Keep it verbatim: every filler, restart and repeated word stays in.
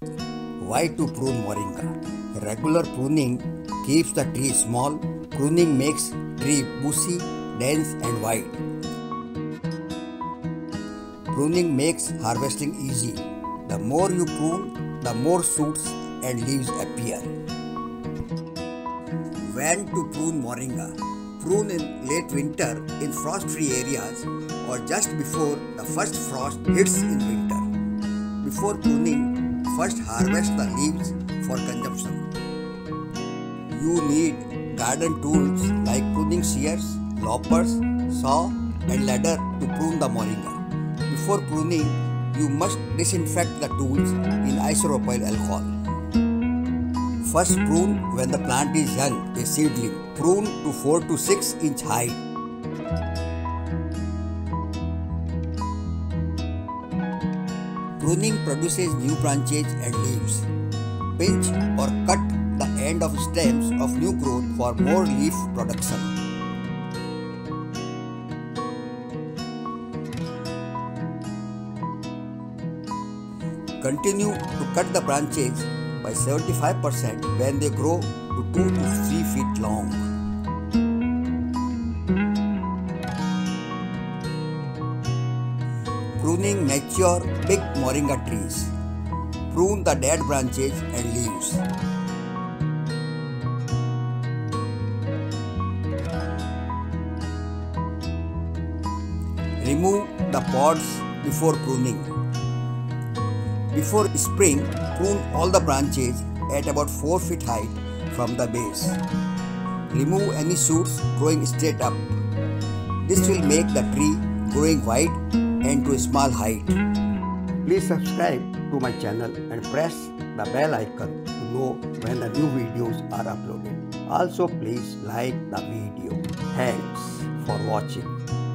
Why to prune moringa? Regular pruning keeps the tree small. Pruning makes tree bushy, dense and wide. Pruning makes harvesting easy. The more you prune, the more shoots and leaves appear. When to prune moringa? Prune in late winter in frost-free areas or just before the first frost hits in winter. Before pruning, first harvest the leaves for consumption. You need garden tools like pruning shears, loppers, saw and ladder to prune the moringa. Before pruning, you must disinfect the tools in isopropyl alcohol. First prune when the plant is young, a seedling. Prune to four to six inch height. Pruning produces new branches and leaves. Pinch or cut the end of stems of new growth for more leaf production. Continue to cut the branches by seventy-five percent when they grow to two to three feet long. Pruning mature big moringa trees. Prune the dead branches and leaves. Remove the pods before pruning. Before spring, prune all the branches at about four feet height from the base. Remove any shoots growing straight up. This will make the tree growing wide and to a small height. Please subscribe to my channel and press the bell icon to know when the new videos are uploaded. Also, please like the video. Thanks for watching.